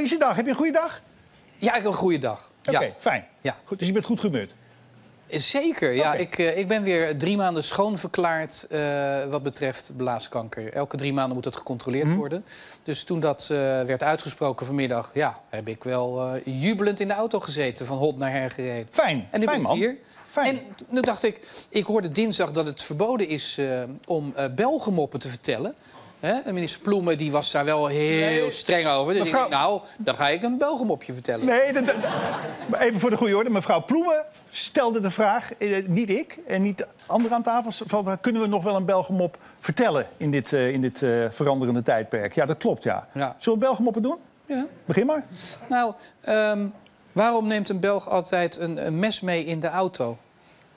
hoe is je dag? Heb je een goede dag? Ja, ik heb een goede dag. Oké, ja. Fijn. Ja. Goed, dus je bent goed gebeurd? Zeker, ja. Okay. Ik ben weer 3 maanden schoonverklaard wat betreft blaaskanker. Elke 3 maanden moet dat gecontroleerd worden. Dus toen dat werd uitgesproken vanmiddag... ja, heb ik wel jubelend in de auto gezeten, van hot naar her gereden. Fijn, en nu fijn ben ik hier. Fijn. En toen dacht ik, ik hoorde dinsdag dat het verboden is om Belgenmoppen te vertellen. He? Minister Ploemen die was daar wel heel streng over. Dus mevrouw... ik dacht, nou, dan ga ik een Belgenmopje vertellen. Nee, even voor de goede orde. Mevrouw Ploemen stelde de vraag, niet ik en niet de anderen aan tafel... kunnen we nog wel een Belgenmop vertellen in dit veranderende tijdperk? Ja, dat klopt, ja. Zullen we Belgenmoppen doen? Ja. Begin maar. Nou, waarom neemt een Belg altijd een mes mee in de auto?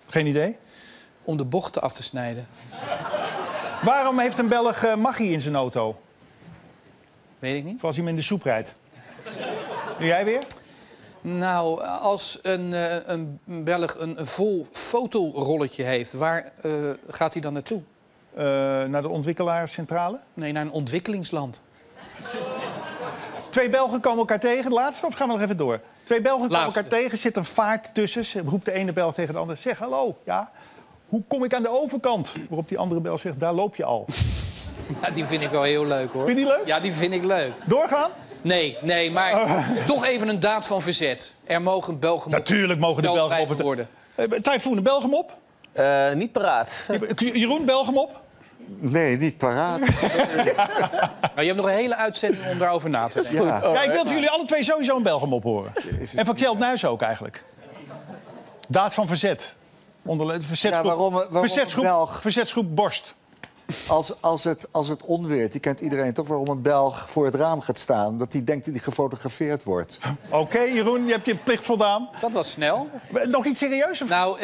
Geen idee. Om de bochten af te snijden. Waarom heeft een Belg Maggi in zijn auto? Weet ik niet. Voor als hij hem in de soep rijdt. Doe jij weer? Nou, als een Belg een vol fotorolletje heeft, waar gaat hij dan naartoe? Naar de ontwikkelaarscentrale? Nee, naar een ontwikkelingsland. 2 Belgen komen elkaar tegen. De laatste, of gaan we nog even door? 2 Belgen komen elkaar tegen, zit een vaart tussen. Ze roept de ene Belg tegen de andere. Zeg, hallo, ja... Hoe kom ik aan de overkant? Waarop die andere Belg zegt, daar loop je al. Ja, die vind ik wel heel leuk, hoor. Vind je die leuk? Ja, die vind ik leuk. Doorgaan? Nee, maar toch even een daad van verzet. Er mogen Belgenmop... Natuurlijk mogen de Belgenmop worden. Typhoon, een Belgenmop? Niet paraat. Jeroen, Belgenmop? Nee, niet paraat. Ja. Nou, je hebt nog een hele uitzending om daarover na te denken. Ja. Ja, ik wil van jullie alle 2 sowieso een Belgenmop horen. En van Kjeld Nuis ook, eigenlijk. Daad van verzet. Verzetsgroep, ja, verzetsgroep Borst. Als het onweert, die kent iedereen toch waarom een Belg voor het raam gaat staan. Omdat hij denkt dat hij gefotografeerd wordt. Oké, Jeroen, je hebt je plicht voldaan. Dat was snel. Nog iets serieus? Of... Nou,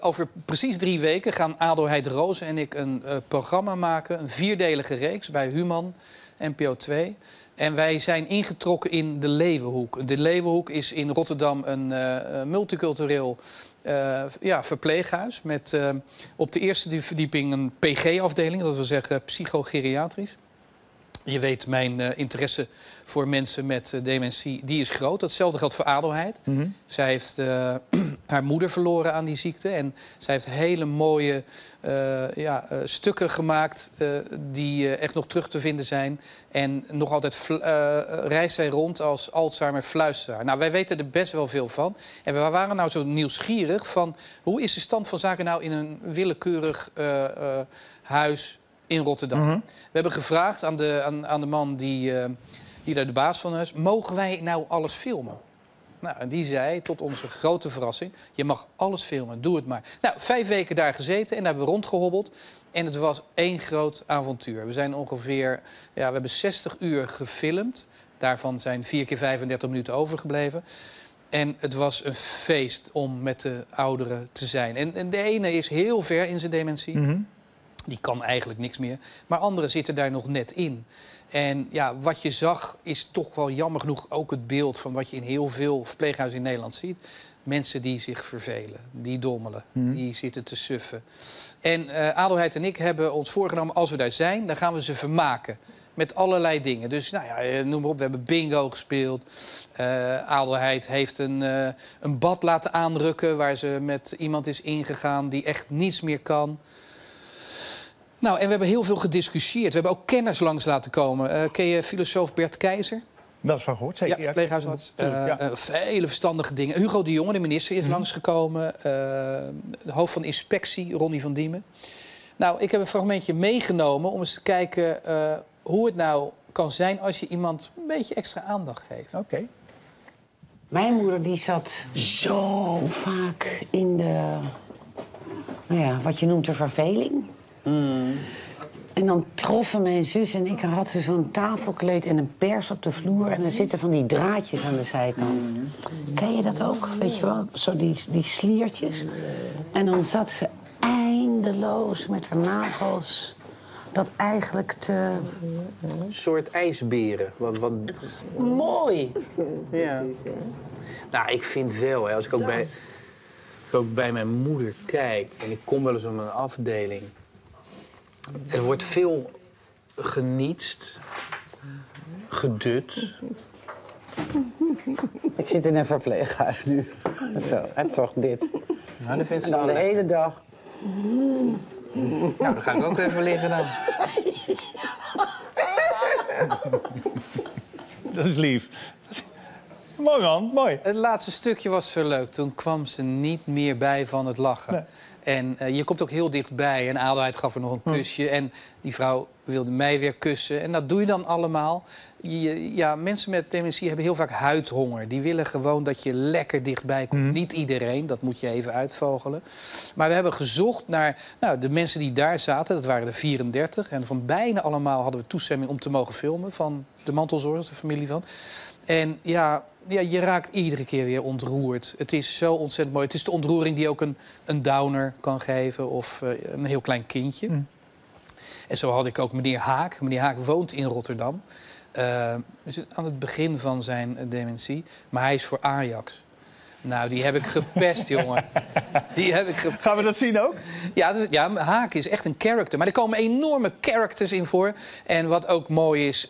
over precies 3 weken gaan Ado, Heidroze en ik een programma maken. Een 4-delige reeks bij HUMAN, NPO 2. En wij zijn ingetrokken in de Leeuwenhoek. De Leeuwenhoek is in Rotterdam een multicultureel... verpleeghuis met op de eerste verdieping een PG-afdeling, dat wil zeggen psychogeriatrisch. Je weet, mijn interesse voor mensen met dementie, die is groot. Datzelfde geldt voor Adelheid. Zij heeft haar moeder verloren aan die ziekte. En zij heeft hele mooie stukken gemaakt die echt nog terug te vinden zijn. En nog altijd reist zij rond als Alzheimer-fluisteraar. Nou, wij weten er best wel veel van. En we waren nou zo nieuwsgierig van... hoe is de stand van zaken nou in een willekeurig huis... in Rotterdam. We hebben gevraagd aan de man die daar de baas van is... mogen wij nou alles filmen? Nou, en die zei, tot onze grote verrassing... je mag alles filmen, doe het maar. Nou, 5 weken daar gezeten en daar hebben we rondgehobbeld. En het was één groot avontuur. We zijn we hebben 60 uur gefilmd. Daarvan zijn 4 keer 35 minuten overgebleven. En het was een feest om met de ouderen te zijn. En de ene is heel ver in zijn dementie... Die kan eigenlijk niks meer. Maar anderen zitten daar nog net in. En ja, wat je zag is toch wel jammer genoeg ook het beeld... van wat je in heel veel verpleeghuizen in Nederland ziet. Mensen die zich vervelen, die dommelen, die zitten te suffen. En Adelheid en ik hebben ons voorgenomen, als we daar zijn... dan gaan we ze vermaken met allerlei dingen. Dus nou ja, noem maar op, we hebben bingo gespeeld. Adelheid heeft een bad laten aanrukken... waar ze met iemand is ingegaan die echt niets meer kan... Nou, en we hebben heel veel gediscussieerd. We hebben ook kennis langs laten komen. Ken je filosoof Bert Keijzer? Dat is van gehoord, zeker. Ja, verpleeghuisarts. Hele verstandige dingen. Hugo de Jonge, de minister, is langsgekomen. De hoofd van de inspectie, Ronnie van Diemen. Nou, ik heb een fragmentje meegenomen om eens te kijken... hoe het nou kan zijn als je iemand een beetje extra aandacht geeft. Oké. Mijn moeder die zat zo vaak in de... nou ja, wat je noemt de verveling... En dan troffen mijn zus en ik had ze zo'n tafelkleed en een pers op de vloer... en er zitten van die draadjes aan de zijkant. Ken je dat ook, weet je wel? Zo die sliertjes. En dan zat ze eindeloos met haar nagels... dat eigenlijk te... Een soort ijsberen. Wat... Mooi! Ja. Nou, ik vind wel, hè, als ik ook bij mijn moeder kijk... en ik kom wel eens op een afdeling... Er wordt veel genietst, gedut, Ik zit in een verpleeghuis nu. Zo, en toch dit. Nou, dat vindt ze dan de hele dag. Nou, dan ga ik ook even liggen dan. Dat is lief. Mooi man, mooi. Het laatste stukje was zo leuk. Toen kwam ze niet meer bij van het lachen. Nee. En je komt ook heel dichtbij. En Adelheid gaf er nog een kusje. En die vrouw wilde mij weer kussen. En dat doe je dan allemaal. Ja, mensen met dementie hebben heel vaak huidhonger. Die willen gewoon dat je lekker dichtbij komt. Niet iedereen, dat moet je even uitvogelen. Maar we hebben gezocht naar de mensen die daar zaten. Dat waren er 34. En van bijna allemaal hadden we toestemming om te mogen filmen. Van de mantelzorgers, de familie van. En ja... Ja, je raakt iedere keer weer ontroerd. Het is zo ontzettend mooi. Het is de ontroering die ook een downer kan geven of een heel klein kindje. En zo had ik ook meneer Haak. Meneer Haak woont in Rotterdam. Aan het begin van zijn dementie. Maar hij is voor Ajax. Nou, die heb ik gepest, jongen. Die heb ik gepest. Gaan we dat zien ook? Ja, ja, Haak is echt een character. Maar er komen enorme characters in voor. En wat ook mooi is...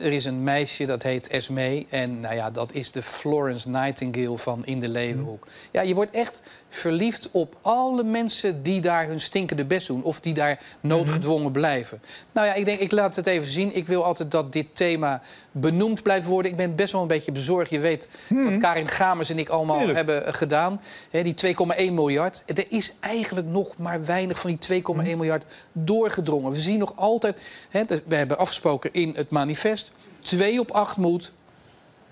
Er is een meisje, dat heet Esmee. En nou ja, dat is de Florence Nightingale van in de Leeuwenhoek. Ja, je wordt echt verliefd op alle mensen die daar hun stinkende best doen. Of die daar noodgedwongen blijven. Nou ja, ik denk, ik laat het even zien. Ik wil altijd dat dit thema benoemd blijft worden. Ik ben best wel een beetje bezorgd. Je weet wat Karin Gamers en ik allemaal hebben gedaan. He, die 2,1 miljard. Er is eigenlijk nog maar weinig van die 2,1 miljard doorgedrongen. We zien nog altijd... He, we hebben afgesproken in het manifest. 2 op 8 moet.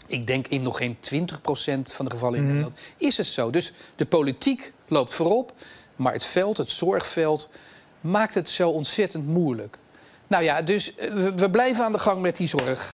Ik denk in nog geen 20% van de gevallen in Nederland. Is het zo. Dus de politiek loopt voorop. Maar het veld, het zorgveld, maakt het zo ontzettend moeilijk. Nou ja, dus we blijven aan de gang met die zorg.